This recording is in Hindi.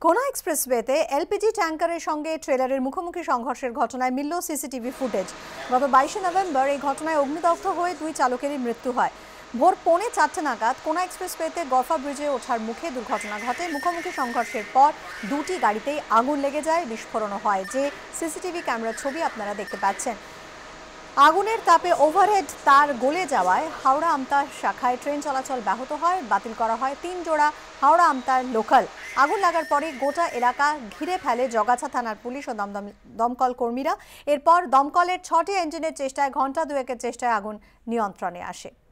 कोना एक्सप्रेसवेते एलपीजी टैंकारेर संगे ट्रेलारेर मुखोमुखी संघर्षेर घटनाय मिलल सीसीटीवी फुटेज। गत 22 नवेम्बर एई घटनाय अग्निदग्ध हये दुई चालकेरই मृत्यु हय। भोर पौने 4टे नागाद कोना एक्सप्रेसवेते गफा ब्रिजे ओठार मुखे दुर्घटना घटे। मुखोमुखी संघर्षेर पर दुटी गाड़ीतेই आगुन लेगे जाय, विस्फोरणও হয়। जे सीसीटीवी ক্যামেরার ছবি আপনারা দেখতে পাচ্ছেন। आगुनेर तापे ओभारहेड तार गले जावाय हावड़ा आमता शाखाय ट्रेन चलाचल ब्याहत हय। बातिल करा हय तीन जोड़ा हावड़ा आमतार लोकल। आगुन लागार परे गोटा एलाका घिरे फेले जगाछा थानार पुलिश और दमकल कर्मीरा। एरपर दमकलेर 6टी इंजिनेर चेष्टाय घंटा दुएकेर चेष्टाय आगुन नियंत्रणे आसे।